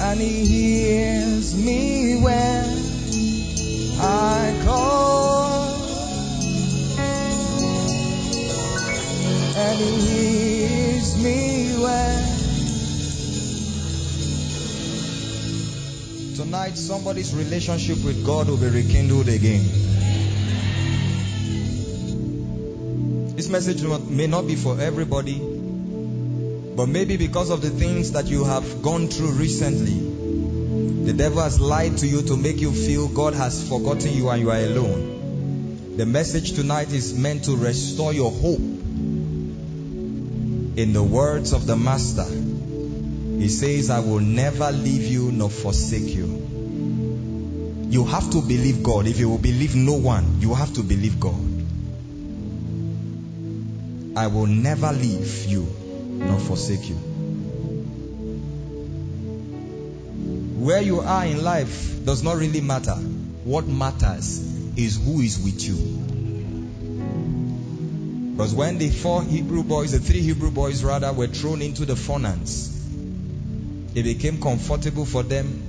and He hears me when I call, and He hears me when. Tonight, somebody's relationship with God will be rekindled again. This message may not be for everybody, but maybe because of the things that you have gone through recently, the devil has lied to you to make you feel God has forgotten you and you are alone. The message tonight is meant to restore your hope. In the words of the Master, He says, I will never leave you nor forsake you. You have to believe God. If you will believe no one, you have to believe God. I will never leave you nor forsake you. Where you are in life does not really matter. What matters is who is with you. Because when the three Hebrew boys were thrown into the furnace, it became comfortable for them,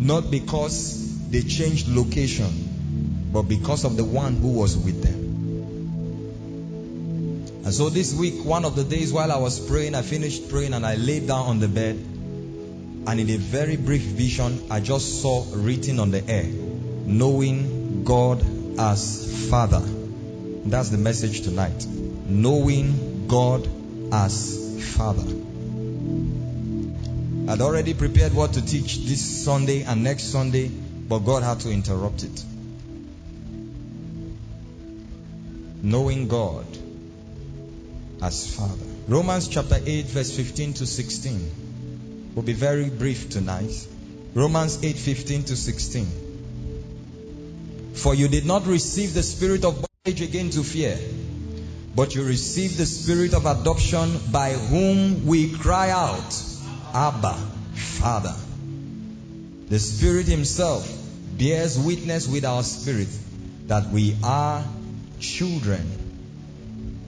not because they changed location, but because of the one who was with them. And so this week, one of the days while I was praying, I finished praying and I laid down on the bed. And in a very brief vision, I just saw written on the air, knowing God as Father. That's the message tonight. Knowing God as Father. I'd already prepared what to teach this Sunday and next Sunday, but God had to interrupt it. Knowing God as Father. Romans chapter 8 verse 15 to 16. We'll be very brief tonight. Romans 8, 15 to 16. For you did not receive the spirit of bondage again to fear, but you received the spirit of adoption, by whom we cry out, Abba, Father. The Spirit Himself bears witness with our spirit that we are children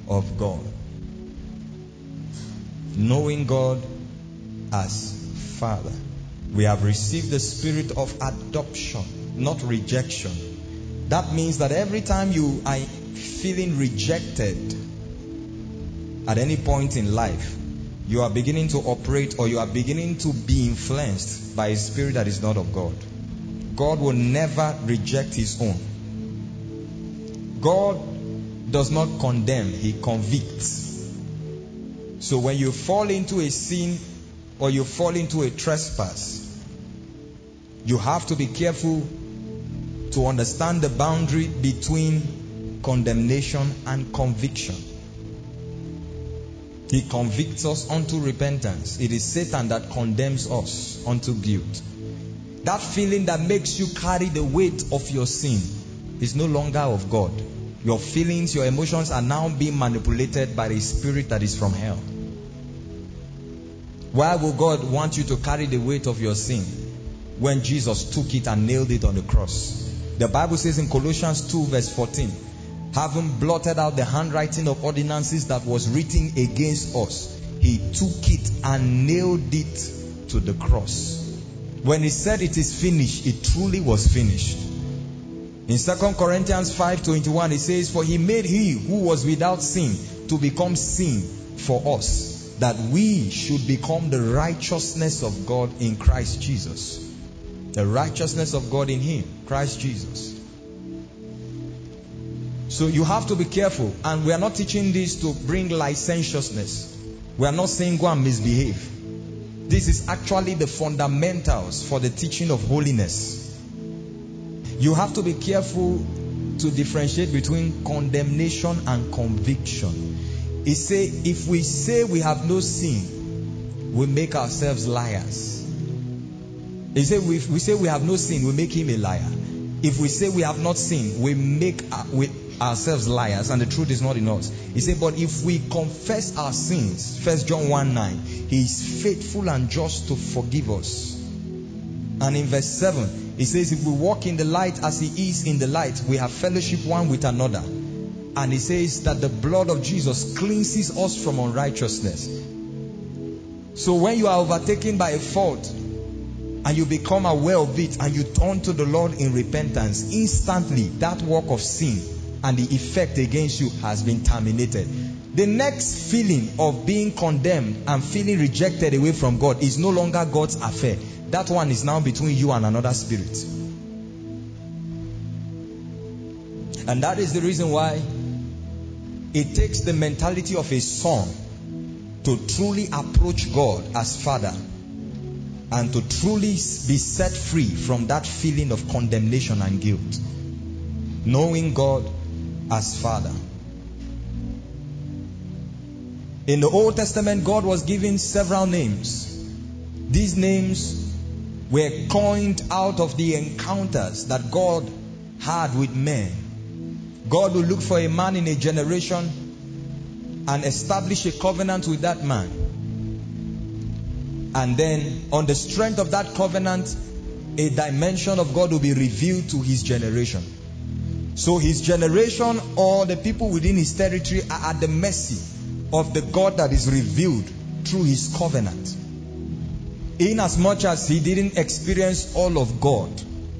of God. Knowing God as Father. We have received the spirit of adoption, not rejection. That means that every time you are feeling rejected at any point in life, you are beginning to operate, or you are beginning to be influenced by a spirit that is not of God. God will never reject His own. God does not condemn, He convicts. So when you fall into a sin or you fall into a trespass, you have to be careful to understand the boundary between condemnation and conviction. He convicts us unto repentance. It is Satan that condemns us unto guilt. That feeling that makes you carry the weight of your sin is no longer of God. Your feelings, your emotions are now being manipulated by a spirit that is from hell. Why will God want you to carry the weight of your sin when Jesus took it and nailed it on the cross? The Bible says in Colossians 2 verse 14, having blotted out the handwriting of ordinances that was written against us, He took it and nailed it to the cross. When He said it is finished, it truly was finished. In 2 Corinthians 5:21, it says, for He made He who was without sin to become sin for us, that we should become the righteousness of God in Christ Jesus. The righteousness of God in Him, Christ Jesus. So you have to be careful. And we are not teaching this to bring licentiousness. We are not saying go and misbehave. This is actually the fundamentals for the teaching of holiness. You have to be careful to differentiate between condemnation and conviction. It says, if we say we have no sin, we make ourselves liars. It says, if we say we have no sin, we make Him a liar. If we say we have not sinned, we make ourselves liars, and the truth is not in us. It says, but if we confess our sins, 1 John 1:9, He is faithful and just to forgive us. And in verse 7, it says, if we walk in the light as He is in the light, we have fellowship one with another. And it says that the blood of Jesus cleanses us from unrighteousness. So when you are overtaken by a fault, and you become aware of it and you turn to the Lord in repentance, instantly that work of sin and the effect against you has been terminated. The next feeling of being condemned and feeling rejected away from God is no longer God's affair. That one is now between you and another spirit. And that is the reason why it takes the mentality of a son to truly approach God as Father and to truly be set free from that feeling of condemnation and guilt. Knowing God as Father. In the Old Testament, God was given several names. These names were coined out of the encounters that God had with men. God will look for a man in a generation and establish a covenant with that man. And then, on the strength of that covenant, a dimension of God will be revealed to his generation. So his generation or the people within his territory are at the mercy of the God that is revealed through his covenant. Inasmuch as he didn't experience all of God,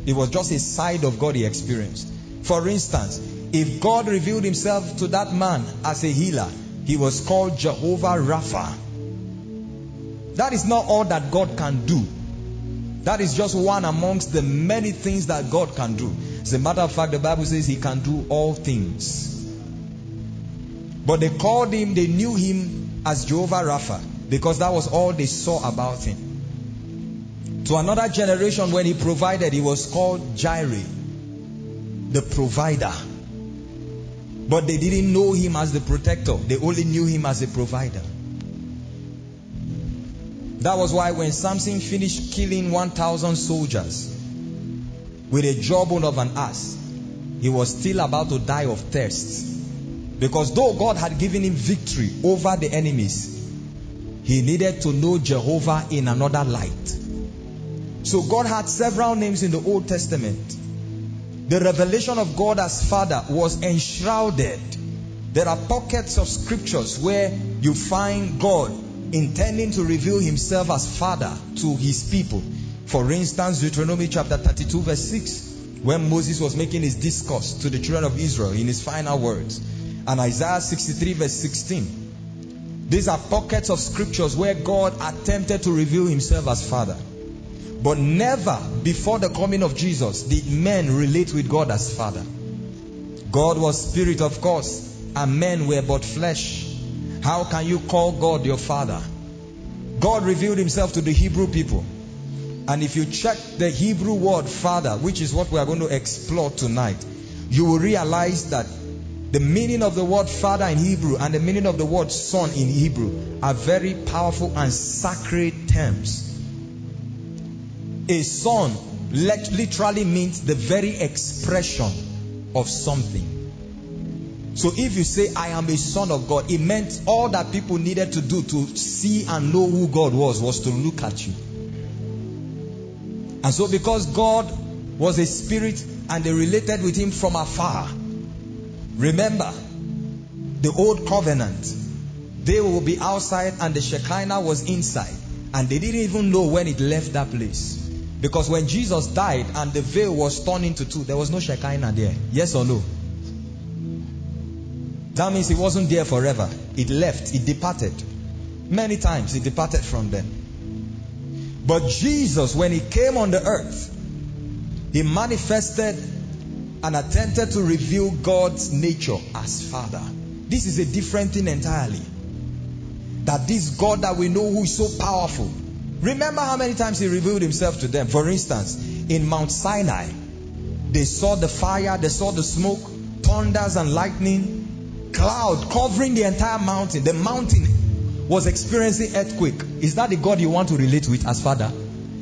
it was just a side of God he experienced. For instance, if God revealed himself to that man as a healer, he was called Jehovah Rapha. That is not all that God can do. That is just one amongst the many things that God can do. As a matter of fact, the Bible says he can do all things. But they called him, they knew him as Jehovah Rapha, because that was all they saw about him. To another generation, when he provided, he was called Jireh, the provider. But they didn't know him as the protector. They only knew him as a provider. That was why when Samson finished killing 1,000 soldiers with a jawbone of an ass, he was still about to die of thirst. Because though God had given him victory over the enemies, he needed to know Jehovah in another light. So God had several names in the Old Testament. The revelation of God as Father was enshrouded. There are pockets of scriptures where you find God intending to reveal himself as Father to his people. For instance, Deuteronomy chapter 32 verse 6, when Moses was making his discourse to the children of Israel in his final words. And Isaiah 63 verse 16. These are pockets of scriptures where God attempted to reveal himself as Father. But never before the coming of Jesus did men relate with God as Father. God was spirit, of course, and men were but flesh. How can you call God your Father? God revealed himself to the Hebrew people. And if you check the Hebrew word Father, which is what we are going to explore tonight, you will realize that the meaning of the word Father in Hebrew and the meaning of the word Son in Hebrew are very powerful and sacred terms. A son literally means the very expression of something. So if you say, I am a son of God, it meant all that people needed to do to see and know who God was to look at you. And so because God was a spirit and they related with him from afar, remember, the old covenant, they will be outside and the Shekinah was inside. And they didn't even know when it left that place. Because when Jesus died and the veil was torn into two, there was no Shekinah there. Yes or no? That means it wasn't there forever. It left. It departed. Many times it departed from them. But Jesus, when he came on the earth, he manifested and attempted to reveal God's nature as Father. This is a different thing entirely. That this God that we know who is so powerful. Remember how many times he revealed himself to them. For instance, in Mount Sinai, they saw the fire, they saw the smoke, thunders and lightning, cloud covering the entire mountain. The mountain was experiencing earthquake. Is that the God you want to relate with as Father?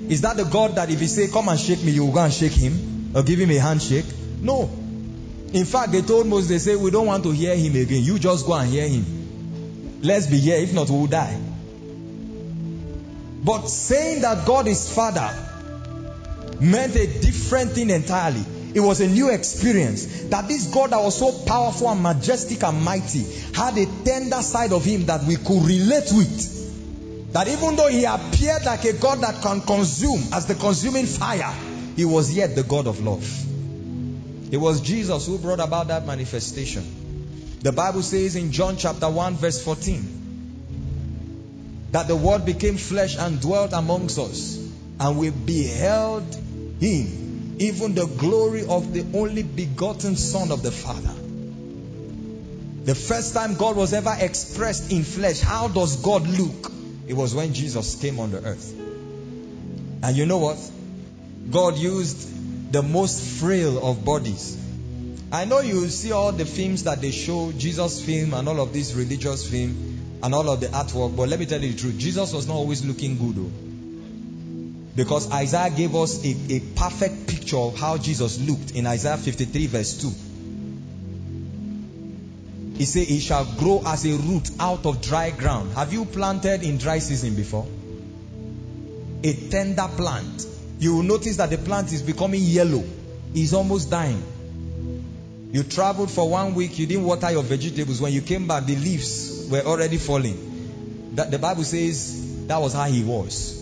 Is that the God that if you say, come and shake me, you will go and shake him or give him a handshake? No. In fact, they told Moses, they say, we don't want to hear him again. You just go and hear him. Let's be here. If not, we'll die. But saying that God is Father meant a different thing entirely. It was a new experience. That this God that was so powerful and majestic and mighty had a tender side of him that we could relate with. That even though he appeared like a God that can consume as the consuming fire, he was yet the God of love. It was Jesus who brought about that manifestation. The Bible says in John chapter 1 verse 14 that the word became flesh and dwelt amongst us, and we beheld him, even the glory of the only begotten Son of the Father. The first time God was ever expressed in flesh, how does God look? It was when Jesus came on the earth. And you know what? God used the most frail of bodies. I know you see all the films that they show, Jesus film and all of this religious film and all of the artwork, but let me tell you the truth, Jesus was not always looking good though. Because Isaiah gave us a perfect picture of how Jesus looked in Isaiah 53 verse 2. He said, "He shall grow as a root out of dry ground." Have you planted in dry season before? A tender plant. You will notice that the plant is becoming yellow. It's almost dying. You traveled for 1 week, you didn't water your vegetables. When you came back, the leaves were already falling. That the Bible says that was how he was.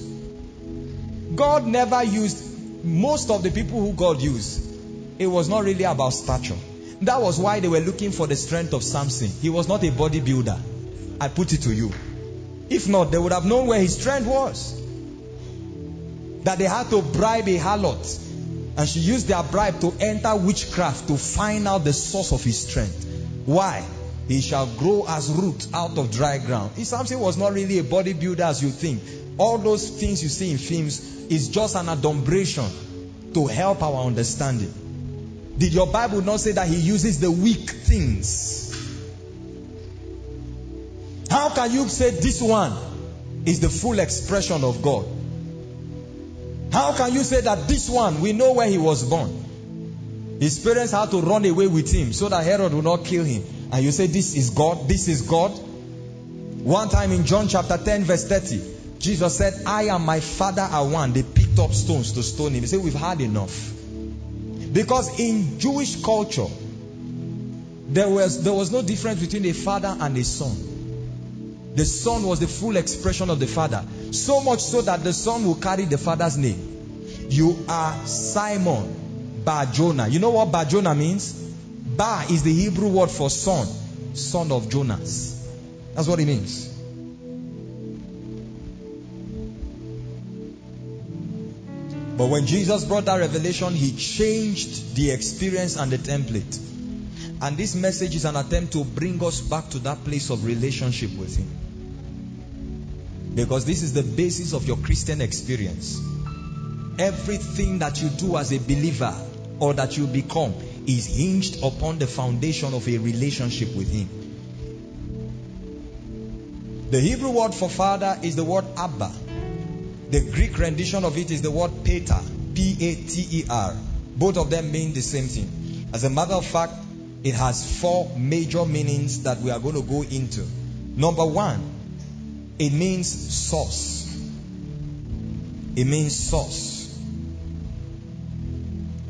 God never used, most of the people who God used, it was not really about stature. That was why they were looking for the strength of Samson. He was not a bodybuilder. I put it to you. If not, they would have known where his strength was. That they had to bribe a harlot. And she used their bribe to enter witchcraft to find out the source of his strength. Why? He shall grow as root out of dry ground. Samson was not really a bodybuilder as you think. All those things you see in films is just an adumbration to help our understanding. Did your Bible not say that he uses the weak things? How can you say this one is the full expression of God? How can you say that this one, we know where he was born? His parents had to run away with him so that Herod would not kill him. And you say this is God, this is God. One time in John chapter 10 verse 30, Jesus said, "I and my Father are one." They picked up stones to stone him. They said, "We've had enough." Because in Jewish culture, there was no difference between a father and a son. The son was the full expression of the father. So much so that the son will carry the father's name. "You are Simon Bar Jonah." You know what Bar Jonah means? Bar is the Hebrew word for son. Son of Jonas. That's what it means. But when Jesus brought that revelation, he changed the experience and the template. And this message is an attempt to bring us back to that place of relationship with him. Because this is the basis of your Christian experience. Everything that you do as a believer or that you become is hinged upon the foundation of a relationship with him. The Hebrew word for father is the word Abba. The Greek rendition of it is the word pater, P-A-T-E-R. Both of them mean the same thing. As a matter of fact, it has four major meanings that we are going to go into. Number one, it means source. It means source.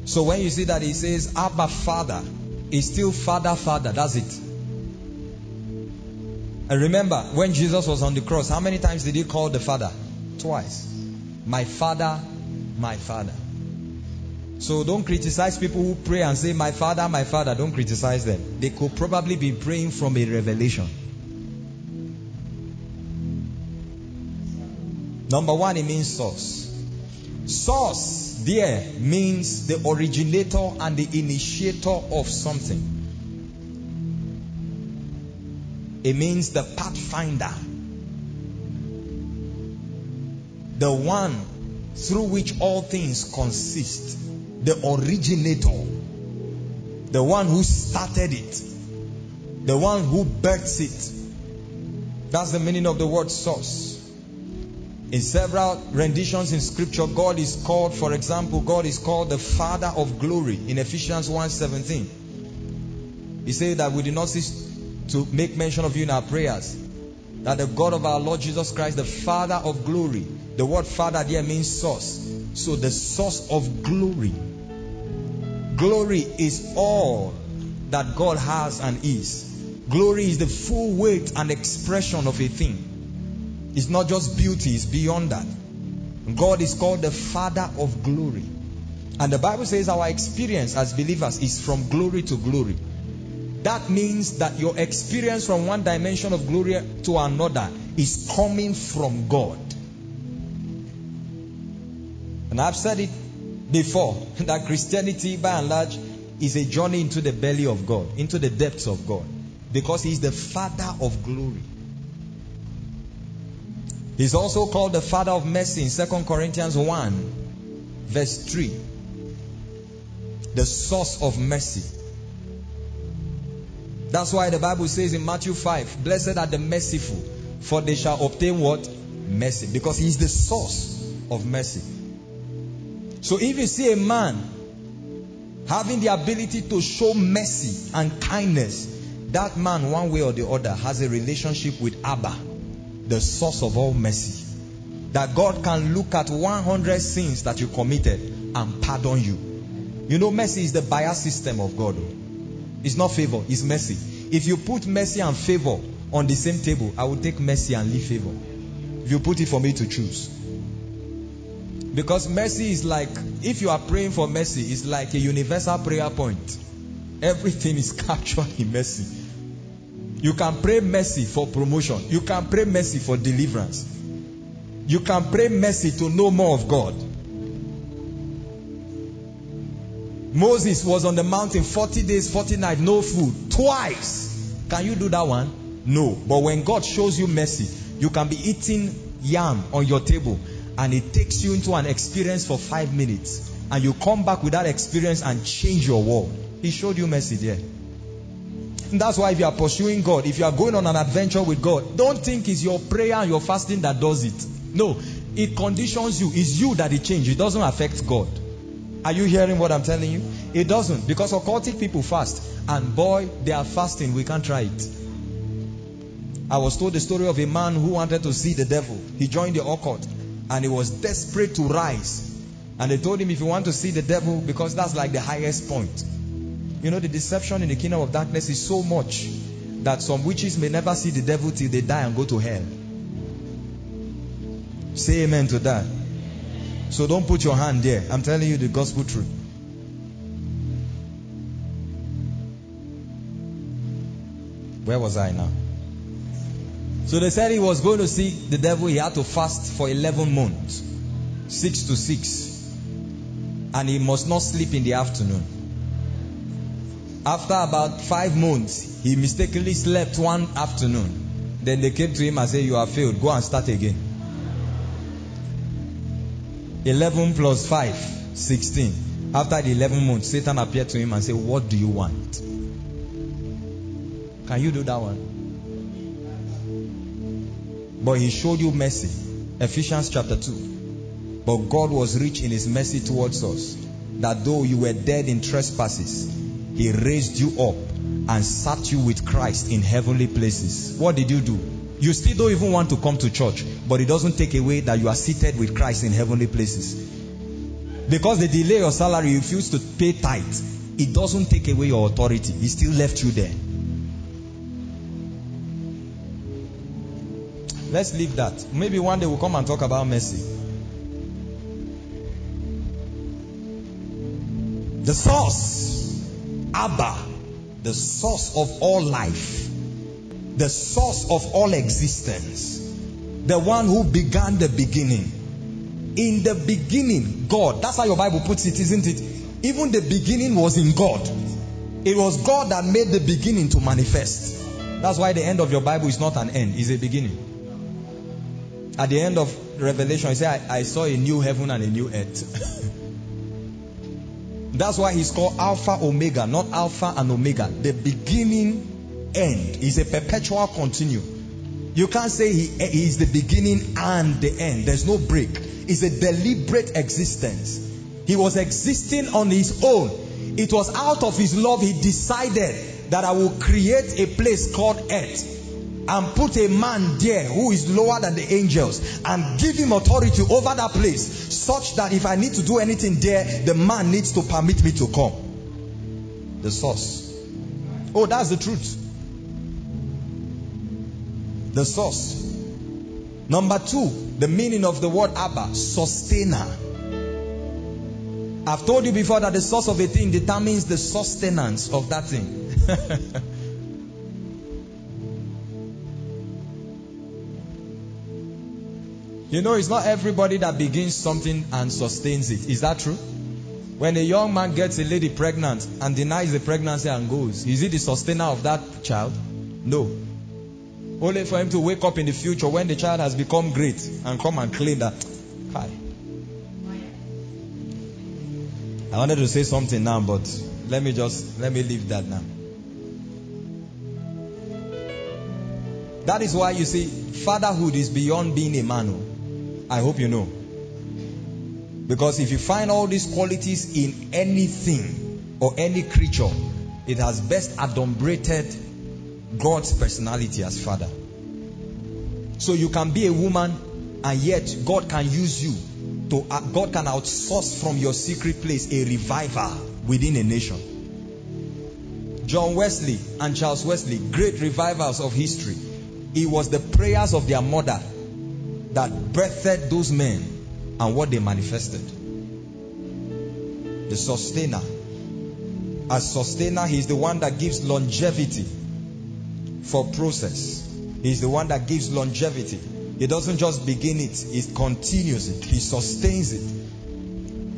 So when you see that it says Abba Father, it's still Father, Father. That's it. And remember, when Jesus was on the cross, how many times did he call the Father? Twice. "My Father, my Father." So don't criticize people who pray and say, "My Father, my Father." Don't criticize them. They could probably be praying from a revelation. Number one, it means source. Source there means the originator and the initiator of something. It means the pathfinder. The one through which all things consist. The originator. The one who started it. The one who births it. That's the meaning of the word source. In several renditions in scripture, God is called, for example, God is called the Father of glory. In Ephesians 1:17. He said that we do not cease to make mention of you in our prayers. That the God of our Lord Jesus Christ, the Father of glory. The word Father there means source. So the source of glory. Glory is all that God has and is. Glory is the full weight and expression of a thing. It's not just beauty, it's beyond that. God is called the Father of glory. And the Bible says our experience as believers is from glory to glory. That means that your experience from one dimension of glory to another is coming from God. And I've said it before, that Christianity by and large is a journey into the belly of God, into the depths of God, because He is the Father of glory. He's also called the Father of mercy in 2 Corinthians 1 verse 3. The source of mercy. That's why the Bible says in Matthew 5, blessed are the merciful, for they shall obtain what? Mercy. Because He is the source of mercy. So if you see a man having the ability to show mercy and kindness, that man one way or the other has a relationship with Abba, the source of all mercy. That God can look at 100 sins that you committed and pardon you. You know, mercy is the bias system of God. It's not favor, it's mercy. If you put mercy and favor on the same table, I will take mercy and leave favor. If you put it for me to choose. Because mercy is like, if you are praying for mercy, it's like a universal prayer point. Everything is captured in mercy. You can pray mercy for promotion. You can pray mercy for deliverance. You can pray mercy to know more of God. Moses was on the mountain 40 days, 40 nights, no food. Twice. Can you do that one? No. But when God shows you mercy, you can be eating yam on your table and it takes you into an experience for 5 minutes. And you come back with that experience and change your world. He showed you mercy there. And that's why if you are pursuing God, if you are going on an adventure with God, don't think it's your prayer and your fasting that does it. No. It conditions you. It's you that it changes. It doesn't affect God. Are you hearing what I'm telling you? It doesn't. Because occultic people fast. And boy, they are fasting. We can't try it. I was told the story of a man who wanted to see the devil. He joined the occult. And he was desperate to rise. And they told him, if you want to see the devil, because that's like the highest point. You know, the deception in the kingdom of darkness is so much that some witches may never see the devil till they die and go to hell. Say amen to that. So don't put your hand there. I'm telling you the gospel truth. Where was I now? So they said he was going to see the devil. He had to fast for 11 months. 6 to 6. And he must not sleep in the afternoon. After about 5 months, he mistakenly slept one afternoon. Then they came to him and said, you have failed. Go and start again. 11 plus 5, 16. After the 11 months, Satan appeared to him and said, what do you want? Can you do that one? But he showed you mercy. Ephesians chapter 2. But God was rich in His mercy towards us, that though you were dead in trespasses, He raised you up and sat you with Christ in heavenly places. What did you do? You still don't even want to come to church, but it doesn't take away that you are seated with Christ in heavenly places. Because they delay your salary, you refuse to pay tithe, it doesn't take away your authority. He still left you there. Let's leave that. Maybe one day we'll come and talk about mercy. The source, Abba, the source of all life, the source of all existence, the one who began the beginning. In the beginning, God. That's how your Bible puts it, isn't it? Even the beginning was in God. It was God that made the beginning to manifest. That's why the end of your Bible is not an end, it's a beginning. At the end of Revelation, he said, I saw a new heaven and a new earth. That's why he's called Alpha Omega, not Alpha and Omega. The beginning end is a perpetual continue. You can't say he is the beginning and the end. There's no break. It's a deliberate existence. He was existing on his own. It was out of his love he decided that I will create a place called earth. And put a man there who is lower than the angels and give him authority over that place, such that if I need to do anything there, the man needs to permit me to come. The source. Oh, that's the truth. The source. Number two, the meaning of the word Abba, sustainer. I've told you before that the source of a thing determines the sustenance of that thing. You know, it's not everybody that begins something and sustains it. Is that true? When a young man gets a lady pregnant and denies the pregnancy and goes, is he the sustainer of that child? No. Only for him to wake up in the future when the child has become great and come and claim that. Hi. I wanted to say something now, but let me leave that now. That is why you see, fatherhood is beyond being a man. I hope you know. Because if you find all these qualities in anything or any creature, it has best adumbrated God's personality as father. So you can be a woman and yet God can use you. God can outsource from your secret place a reviver within a nation. John Wesley and Charles Wesley, great revivers of history. It was the prayers of their mother that birthed those men and what they manifested. The sustainer. As sustainer, he's the one that gives longevity for process. He's the one that gives longevity. He doesn't just begin it, he continues it, he sustains it,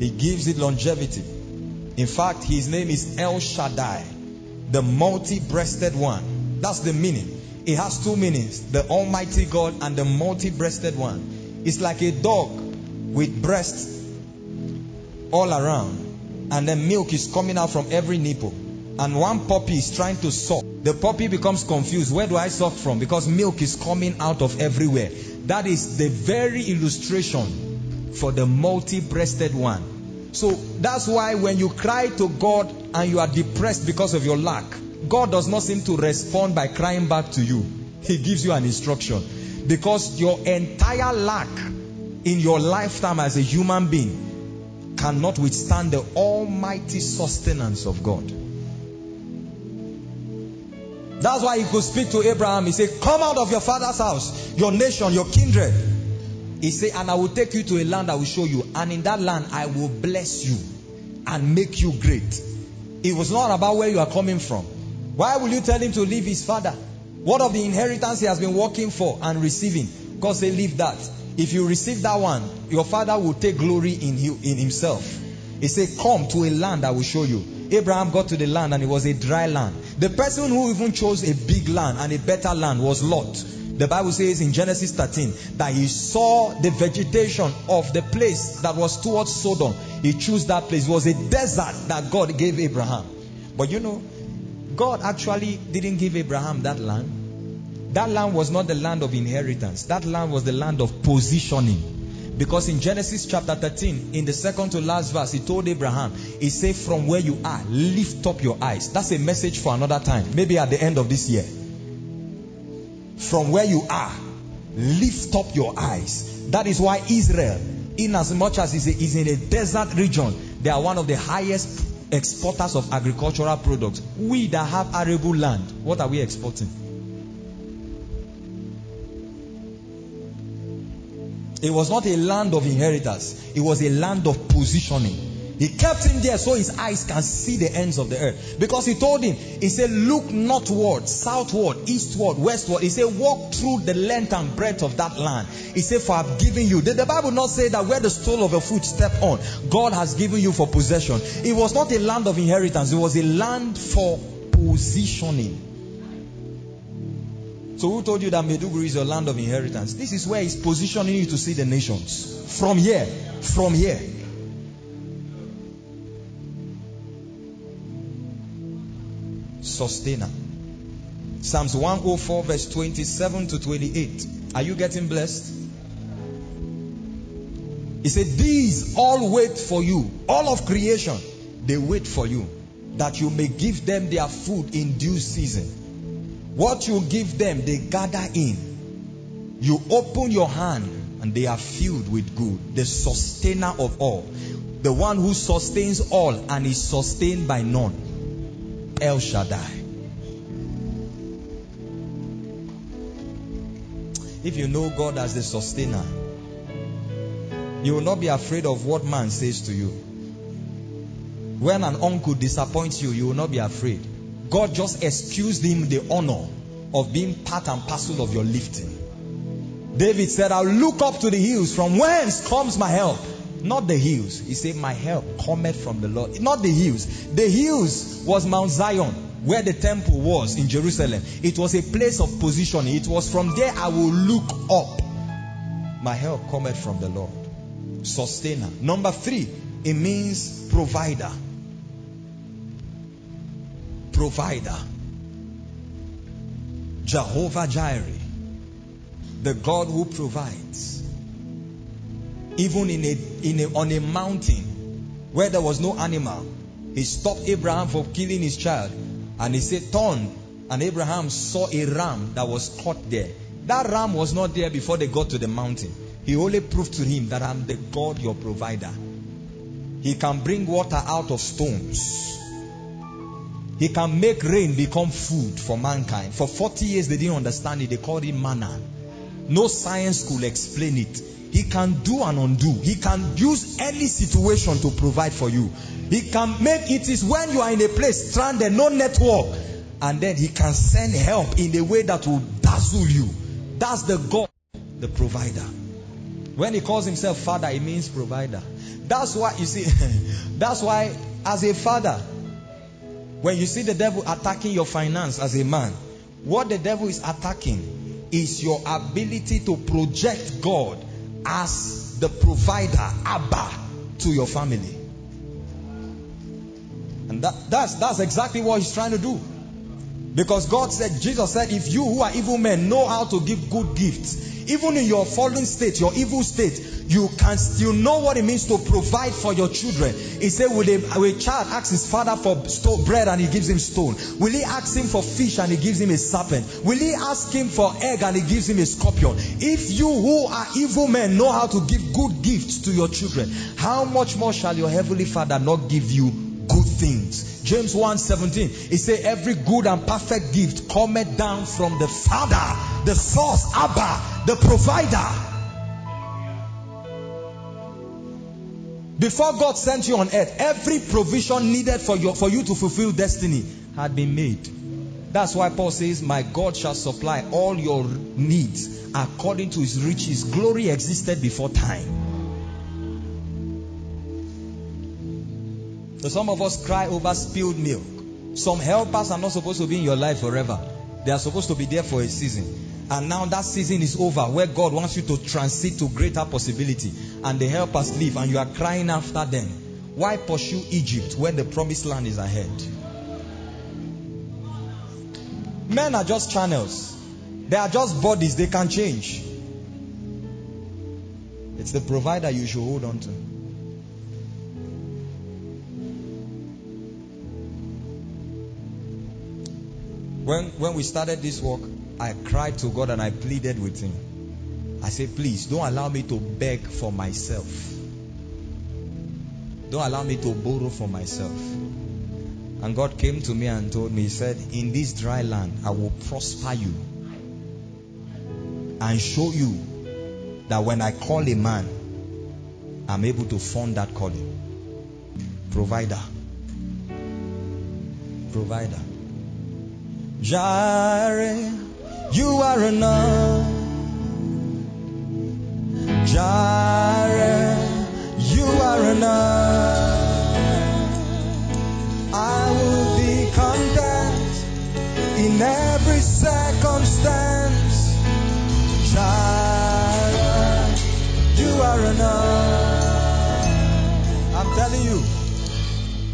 he gives it longevity. In fact, his name is El Shaddai, the multi-breasted one. That's the meaning. It has two meanings, the Almighty God and the multi-breasted one. It's like a dog with breasts all around, and the milk is coming out from every nipple, and one puppy is trying to suck. The puppy becomes confused. Where do I suck from? Because milk is coming out of everywhere. That is the very illustration for the multi-breasted one. So that's why when you cry to God and you are depressed because of your lack, God does not seem to respond by crying back to you. He gives you an instruction. Because your entire lack in your lifetime as a human being cannot withstand the almighty sustenance of God. That's why he could speak to Abraham. He said, come out of your father's house, your nation, your kindred. He said, and I will take you to a land I will show you. And in that land, I will bless you and make you great. It was not about where you are coming from. Why will you tell him to leave his father? What of the inheritance he has been working for and receiving? God said, leave that. If you receive that one, your father will take glory in himself. He said, come to a land I will show you. Abraham got to the land and it was a dry land. The person who even chose a big land and a better land was Lot. The Bible says in Genesis 13 that he saw the vegetation of the place that was towards Sodom. He chose that place. It was a desert that God gave Abraham. But you know, God actually didn't give Abraham that land. That land was not the land of inheritance. That land was the land of positioning. Because in Genesis chapter 13, in the second to last verse, he told Abraham, he said, from where you are, lift up your eyes. That's a message for another time. Maybe at the end of this year. From where you are, lift up your eyes. That is why Israel, in as much as it is in a desert region, they are one of the highest exporters of agricultural products. We that have arable land, what are we exporting? It was not a land of inheritors. It was a land of positioning. He kept him there so his eyes can see the ends of the earth. Because he told him, he said, look northward, southward, eastward, westward. He said, walk through the length and breadth of that land. He said, for I've given you. Did the Bible not say that where the sole of your foot stepped on, God has given you for possession? It was not a land of inheritance. It was a land for positioning. So who told you that Maiduguri is your land of inheritance? This is where he's positioning you to see the nations. From here. From here. Sustainer. Psalms 104 verse 27 to 28. Are you getting blessed? He said, these all wait for you. All of creation, they wait for you. That you may give them their food in due season. What you give them, they gather in. You open your hand and they are filled with good. The sustainer of all. The one who sustains all and is sustained by none. El Shaddai. If you know God as the sustainer, you will not be afraid of what man says to you. When an uncle disappoints you, you will not be afraid. God just excused him the honor of being part and parcel of your lifting. David said, I'll look up to the hills. From whence comes my help? Not the hills. He said, my help cometh from the Lord. Not the hills. The hills was Mount Zion, where the temple was in Jerusalem. It was a place of position. It was from there I will look up. My help cometh from the Lord. Sustainer. Number three, it means provider. Provider. Jehovah Jireh, the God who provides. Even on a mountain where there was no animal, he stopped Abraham from killing his child, and he said, turn. And Abraham saw a ram that was caught there. That ram was not there before they got to the mountain. He only proved to him that I'm the God, your provider. He can bring water out of stones. He can make rain become food for mankind. For 40 years they didn't understand it. They called it manna. No science could explain it. He can do and undo. He can use any situation to provide for you. He can make it is when you are in a place stranded, no network. And then he can send help in a way that will dazzle you. That's the God, the provider. When he calls himself Father, it means provider. That's why, you see, that's why as a father, when you see the devil attacking your finance as a man, what the devil is attacking is your ability to project God as the provider, Abba, to your family. And that's exactly what he's trying to do. Because God said, Jesus said, if you who are evil men know how to give good gifts, even in your fallen state, your evil state, you can still know what it means to provide for your children. He said, will a child ask his father for bread and he gives him stone? Will he ask him for fish and he gives him a serpent? Will he ask him for egg and he gives him a scorpion? If you who are evil men know how to give good gifts to your children, how much more shall your heavenly Father not give you good things? James 1:17, he said, every good and perfect gift cometh down from the Father, the source, Abba, the provider. Before God sent you on earth, every provision needed for you to fulfill destiny had been made. That's why Paul says, my God shall supply all your needs according to his riches. Glory existed before time. So some of us cry over spilled milk. Some helpers are not supposed to be in your life forever. They are supposed to be there for a season. And now that season is over, where God wants you to transit to greater possibility. And the helpers leave and you are crying after them. Why pursue Egypt when the promised land is ahead? Men are just channels. They are just bodies. They can change. It's the provider you should hold on to. When we started this work, I cried to God and I pleaded with him. I said, please, don't allow me to beg for myself. Don't allow me to borrow for myself. And God came to me and told me, he said, in this dry land, I will prosper you and show you that when I call a man, I'm able to fund that calling. Provider. Provider. Jireh, you are enough. Jireh, you are enough. I will be content in every circumstance. Jireh, you are enough. I'm telling you,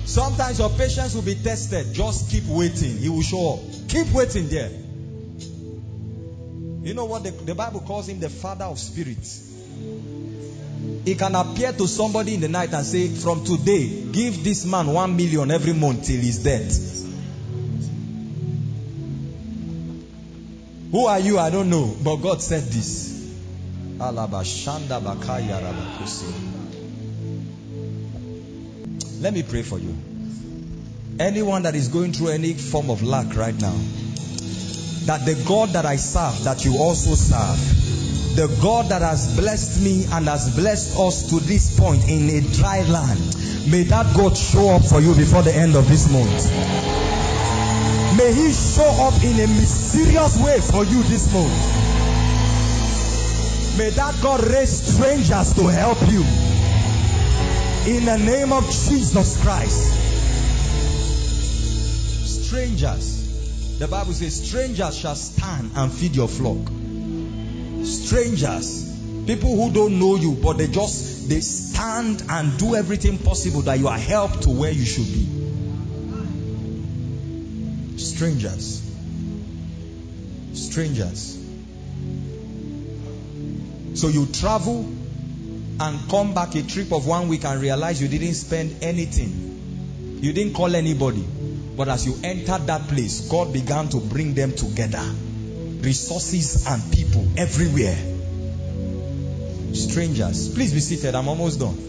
sometimes your patience will be tested. Just keep waiting. He will show up. Keep waiting there. You know what the Bible calls him? The father of spirits. He can appear to somebody in the night and say, from today, give this man 1 million every month till he's dead. Who are you? I don't know. But God said this. Let me pray for you. Anyone that is going through any form of lack right now, that the God that I serve, that you also serve, the God that has blessed me and has blessed us to this point in a dry land, may that God show up for you before the end of this month. May he show up in a mysterious way for you this month. May that God raise strangers to help you. In the name of Jesus Christ. Strangers. The Bible says, strangers shall stand and feed your flock. Strangers. People who don't know you, but they stand and do everything possible that you are helped to where you should be. Strangers. Strangers. So you travel and come back a trip of 1 week and realize you didn't spend anything. You didn't call anybody. But as you entered that place, God began to bring them together. Resources and people everywhere. Strangers. Please be seated. I'm almost done.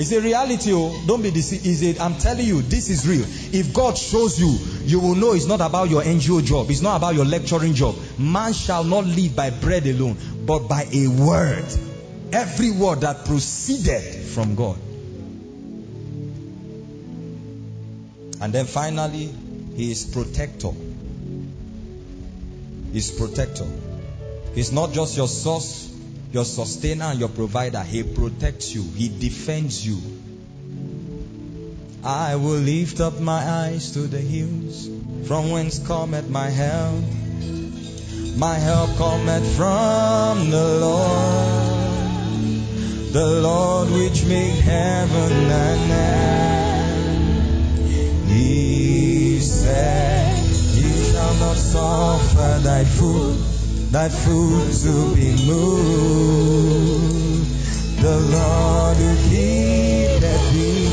It's a reality. Oh, don't be deceived. I'm telling you, this is real. If God shows you, you will know it's not about your NGO job. It's not about your lecturing job. Man shall not live by bread alone, but by a word. Every word that proceeded from God. And then finally, he is protector. He's protector. He's not just your source, your sustainer, and your provider. He protects you. He defends you. I will lift up my eyes to the hills, from whence cometh my help. My help cometh from the Lord, the Lord which made heaven and earth. He said, you shall not suffer thy foot to be moved. The Lord who keepeth thee,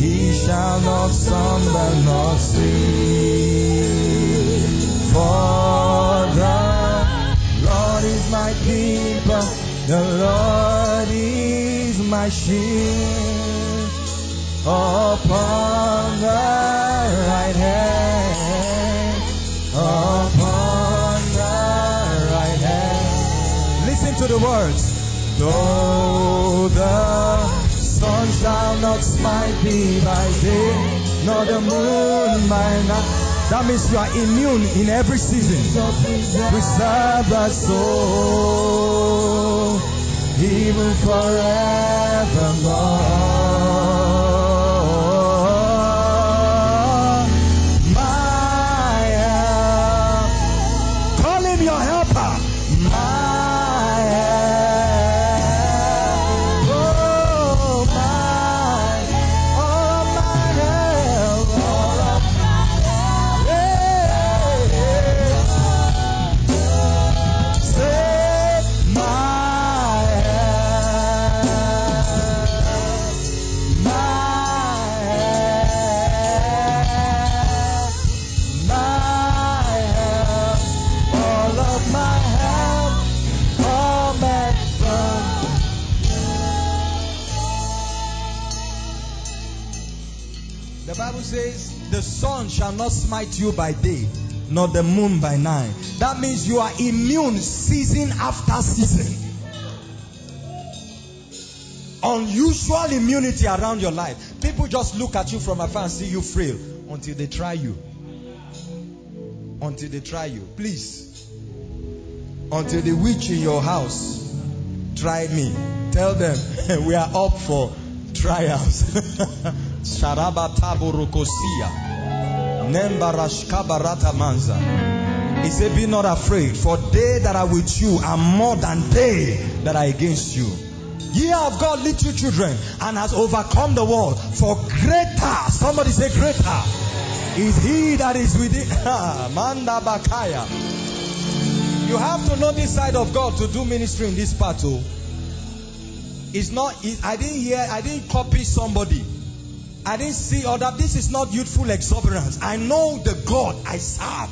he shall not slumber nor sleep. For the Lord is my keeper, the Lord is my shield. Upon the right hand, upon the right hand. Listen to the words. Though the sun shall not smite thee by day, nor the moon by night. That means you are immune in every season. Preserve our soul, even forevermore. My help. Call him your helper. My help. Oh, my help. Oh, my help. Oh, my help. Says the sun shall not smite you by day, nor the moon by night. That means you are immune season after season. Unusual immunity around your life. People just look at you from afar and see you frail until they try you. Until they try you. Please. Until the witch in your house try me. Tell them we are up for trials. He said, be not afraid, for they that are with you are more than they that are against you. Ye have got little children and has overcome the world, for greater, somebody say greater, is he that is with it. You have to know this side of God to do ministry in this part. It's not, I didn't copy somebody. I didn't see all that. This is not youthful exuberance. I know the God I serve.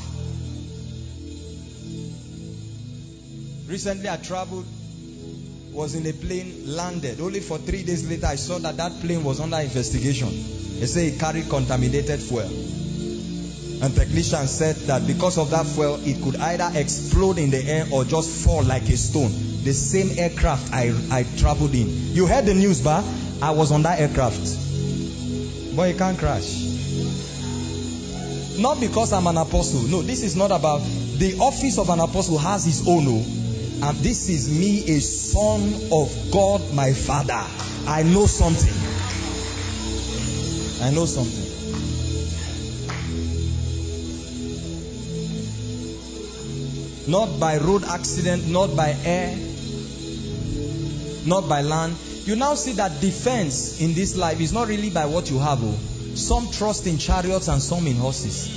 Recently I traveled, was in a plane, landed. Only for 3 days later I saw that plane was under investigation. They say it carried contaminated fuel. And technician said that because of that fuel, it could either explode in the air or just fall like a stone. The same aircraft I traveled in. You heard the news, ba? I was on that aircraft. But it can't crash. Not because I'm an apostle. No, this is not about... The office of an apostle has his own. And this is me, a son of God, my Father. I know something. I know something. Not by road accident, not by air, not by land. You now see that defense in this life is not really by what you have. Oh. Some trust in chariots and some in horses.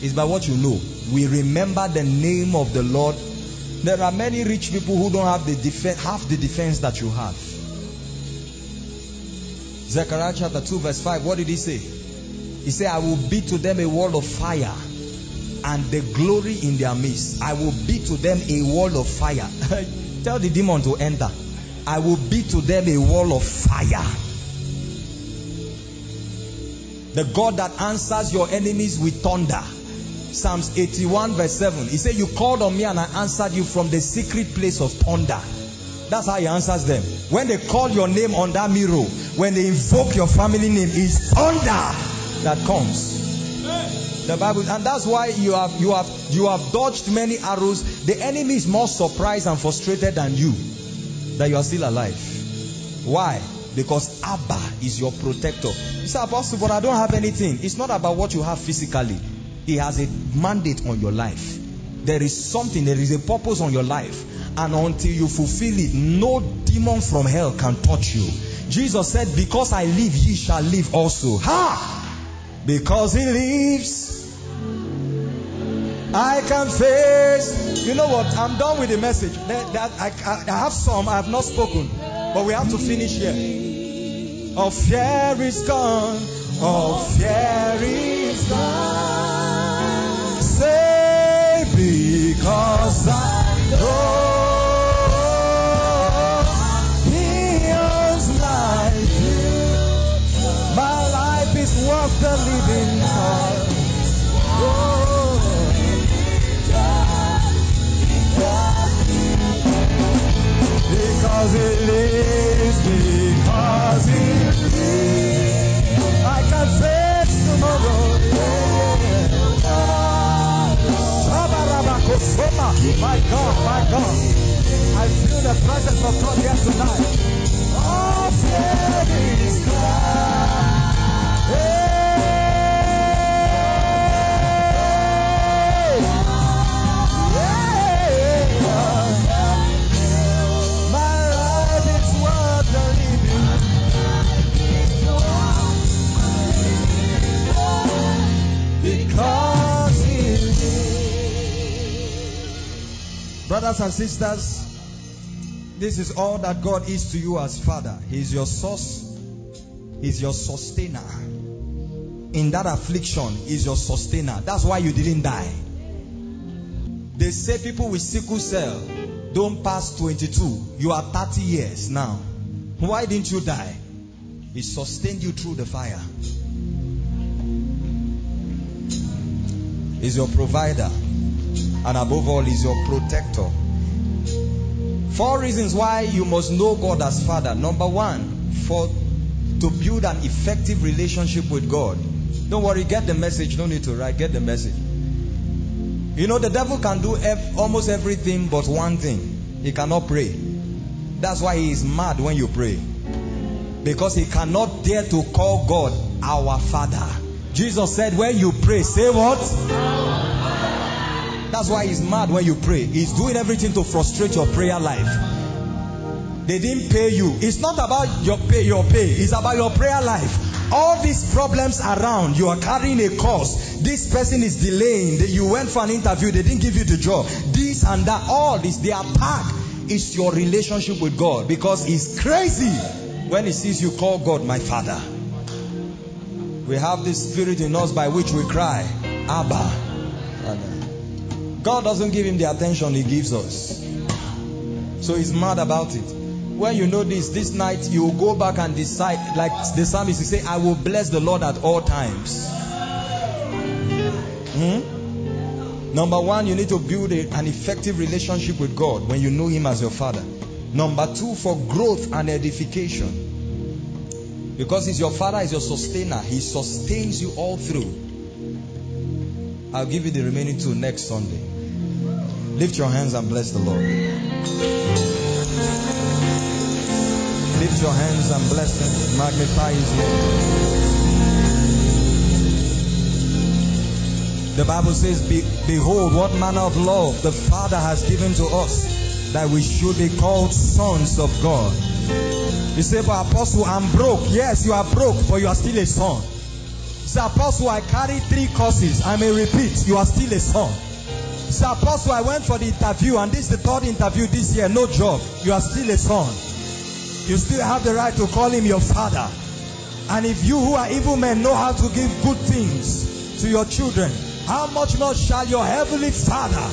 It's by what you know. We remember the name of the Lord. There are many rich people who don't have the defense, half the defense that you have. Zechariah chapter 2 verse 5, what did he say? He said, I will be to them a wall of fire and the glory in their midst. I will be to them a wall of fire. Tell the demon to enter. I will be to them a wall of fire. The God that answers your enemies with thunder. Psalms 81 verse 7. He said, you called on me and I answered you from the secret place of thunder. That's how he answers them. When they call your name on that mirror, when they invoke your family name, it's thunder that comes. The Bible, and that's why you have dodged many arrows. The enemy is more surprised and frustrated than you that you are still alive. Why? Because Abba is your protector. You say, Apostle, but I don't have anything. It's not about what you have physically. He has a mandate on your life. There is something, there is a purpose on your life. And until you fulfill it, no demon from hell can touch you. Jesus said, because I live, ye shall live also. Ha! Because he lives, I can face. You know what? I'm done with the message. I have some, I have not spoken. But we have to finish here. All fear is gone. All fear is gone. Say, because I know. Of the living God. Oh. Because he lives, because he lives, I can face tomorrow. My God, I feel the presence of God here tonight. Oh, there is God. Because he lives. Brothers and sisters, this is all that God is to you as Father. He is your source. He is your sustainer. In that affliction, he is your sustainer. That's why you didn't die. They say people with sickle cell don't pass 22. You are 30 years now. Why didn't you die? He sustained you through the fire. Is your provider, and above all is your protector. 4 reasons why you must know God as Father. Number 1, to build an effective relationship with God. Don't worry, get the message. No need to write, get the message. You know the devil can do almost everything but one thing. He cannot pray. That's why he is mad when you pray, because he cannot dare to call God our Father. Jesus said, when you pray, say what? That's why he's mad when you pray. He's doing everything to frustrate your prayer life. They didn't pay you. It's not about your pay. It's about your prayer life. All these problems around, you are carrying a cause. This person is delaying. You went for an interview. They didn't give you the job. This and that. All this. The attack is your relationship with God. Because he's crazy when he sees you call God my Father. We have this spirit in us by which we cry, Abba, Father. God doesn't give him the attention he gives us. So he's mad about it. When you know this night, you will go back and decide, like the psalmist, he say, I will bless the Lord at all times. Number one, you need to build an effective relationship with God when you know Him as your Father. Number two, for growth and edification. Because He's your Father, He's your sustainer. He sustains you all through. I'll give you the remaining two next Sunday. Lift your hands and bless the Lord. Lift your hands and bless Him. Magnify His name. The Bible says, Behold, what manner of love the Father has given to us, that we should be called sons of God. You say, but Apostle, I'm broke. Yes, you are broke, but you are still a son. Say, Apostle, I carried 3 courses. I may repeat, you are still a son. Say, Apostle, I went for the interview, and this is the 3rd interview this year, no job. You are still a son. You still have the right to call Him your Father. And if you who are evil men know how to give good things to your children, how much more shall your heavenly Father?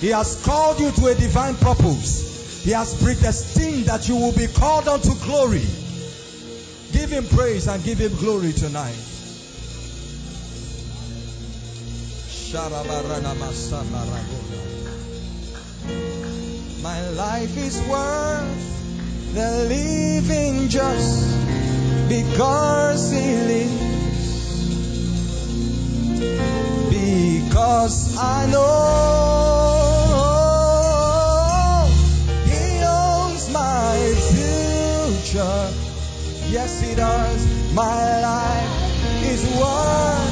He has called you to a divine purpose. He has predestined that you will be called unto glory. Give Him praise and give Him glory tonight. My life is worth the living just because He lives. Because I know He owns my future. Yes, He does. My life is worth.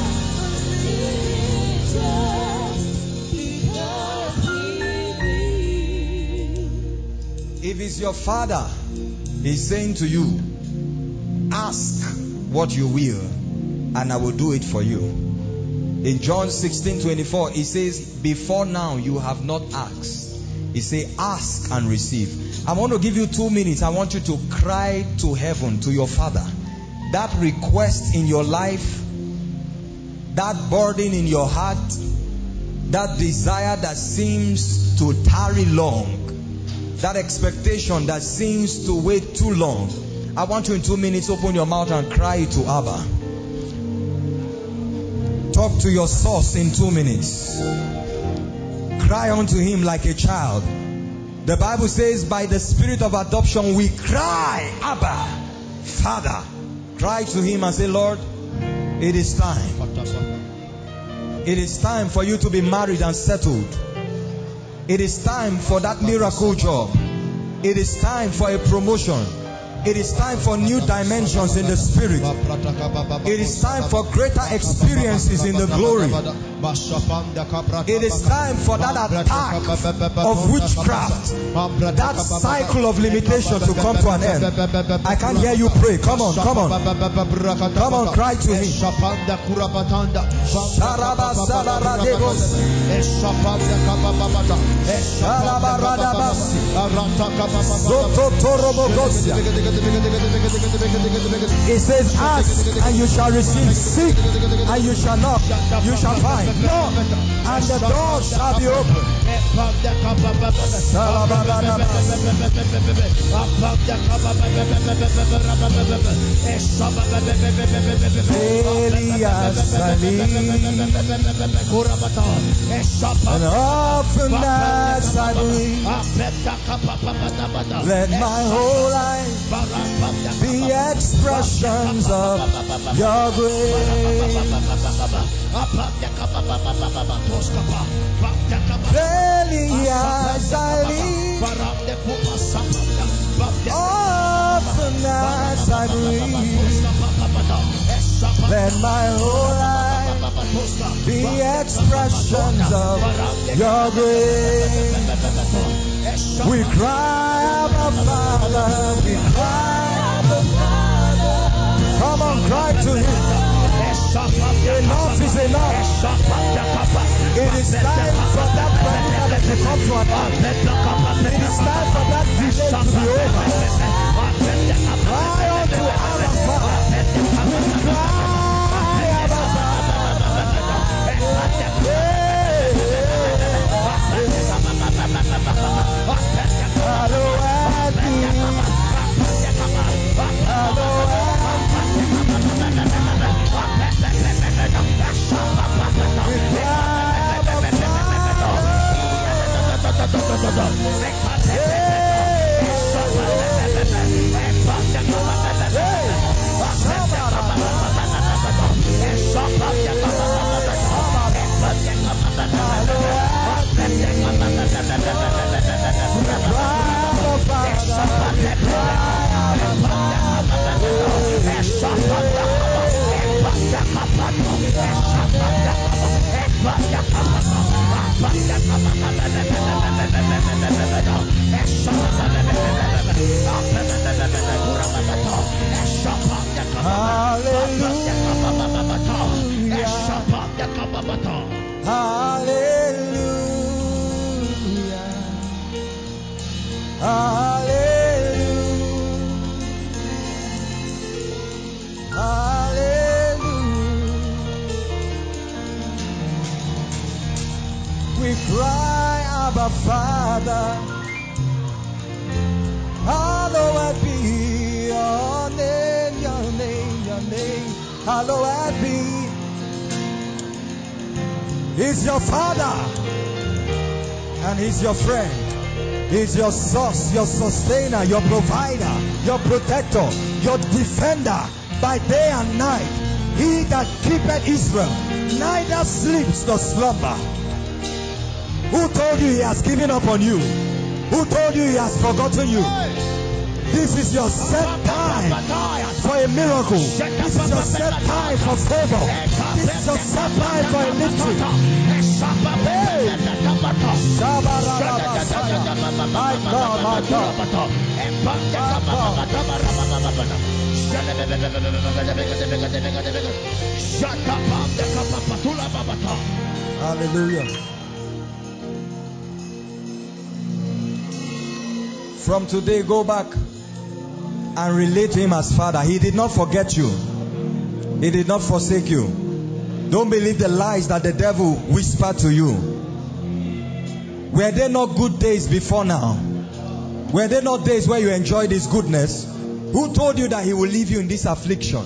If He's your Father, He's saying to you, ask what you will, and I will do it for you. In John 16:24, He says, before now you have not asked. He says, ask and receive. I want to give you 2 minutes. I want you to cry to heaven, to your Father. That request in your life, that burden in your heart, that desire that seems to tarry long, that expectation that seems to wait too long. I want you in 2 minutes, open your mouth and cry to Abba. Talk to your source in 2 minutes. Cry unto Him like a child. The Bible says, by the spirit of adoption, we cry, Abba, Father. Cry to Him and say, Lord, it is time. It is time for you to be married and settled. It is time for that miracle job. It is time for a promotion. It is time for new dimensions in the spirit. It is time for greater experiences in the glory. It is time for that attack of witchcraft, that cycle of limitation to come to an end. I can hear you pray. Come on, come on. Come on, cry to Him. It says, ask and you shall receive, seek and you shall knock, you shall find. Knock, and the door shall be opened. And often as I live, let my whole life be expressions of Your grace. As I live, often as I breathe, let my whole life be expressions of Your grace. We cry, Abba Father, we cry, Abba Father. Come on, cry to Him. Enough is enough. It is time for that battle to come to an end. It is time for that delay to be over. Cry unto Abba Father. We cry, Abba Father. Hallowed be. Hallowed be. Shut up. Hallelujah. Hallelujah. Hallelujah. Hallelujah. We cry, Abba, Father, hallowed be your name, your name, your name, hallowed be. He's your Father, and He's your friend, He's your source, your sustainer, your provider, your protector, your defender by day and night. He that keepeth Israel neither sleeps nor slumber. Who told you He has given up on you? Who told you He has forgotten you? This is your set time for a miracle. This is your set time for favor. This is your set time for a victory. Hey! Hallelujah. From today, go back and relate to Him as Father. He did not forget you. He did not forsake you. Don't believe the lies that the devil whispered to you. Were there not good days before now? Were there not days where you enjoyed His goodness? Who told you that He will leave you in this affliction?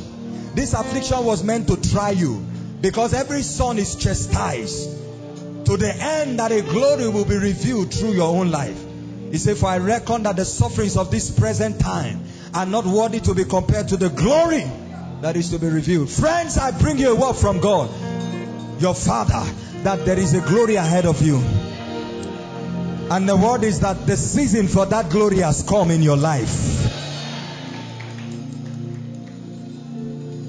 This affliction was meant to try you, because every son is chastised, to the end that a glory will be revealed through your own life. He said, for I reckon that the sufferings of this present time are not worthy to be compared to the glory that is to be revealed. Friends, I bring you a word from God, your Father, that there is a glory ahead of you. And the word is that the season for that glory has come in your life.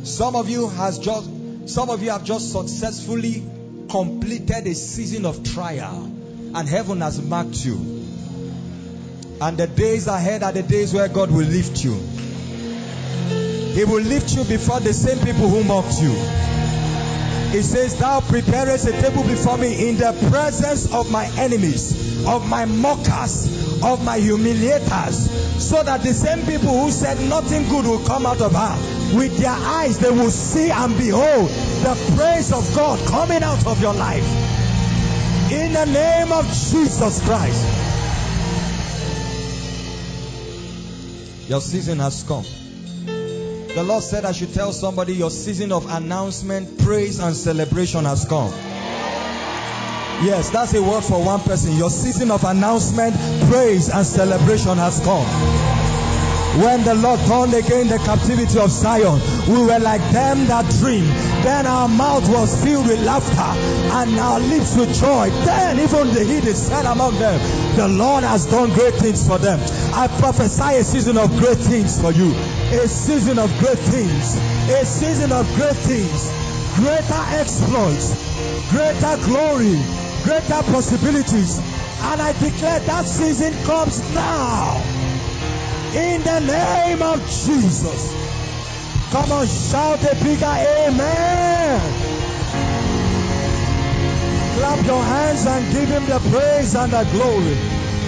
Some of you have just successfully completed a season of trial, and heaven has marked you. And the days ahead are the days where God will lift you. He will lift you before the same people who mocked you. He says, thou preparest a table before me in the presence of my enemies, of my mockers, of my humiliators, so that the same people who said nothing good will come out of her, with their eyes they will see and behold the praise of God coming out of your life. In the name of Jesus Christ. Your season has come. The Lord said I should tell somebody your season of announcement, praise and celebration has come. Yes, that's a word for one person. Your season of announcement, praise and celebration has come. When the Lord turned again the captivity of Zion, we were like them that dream. Then our mouth was filled with laughter and our lips with joy. Then even the heathen said among them, the Lord has done great things for them. I prophesy a season of great things for you. A season of great things. A season of great things. Greater exploits. Greater glory. Greater possibilities. And I declare that season comes now. In the name of Jesus. Come on, shout a bigger amen. Clap your hands and give Him the praise and the glory.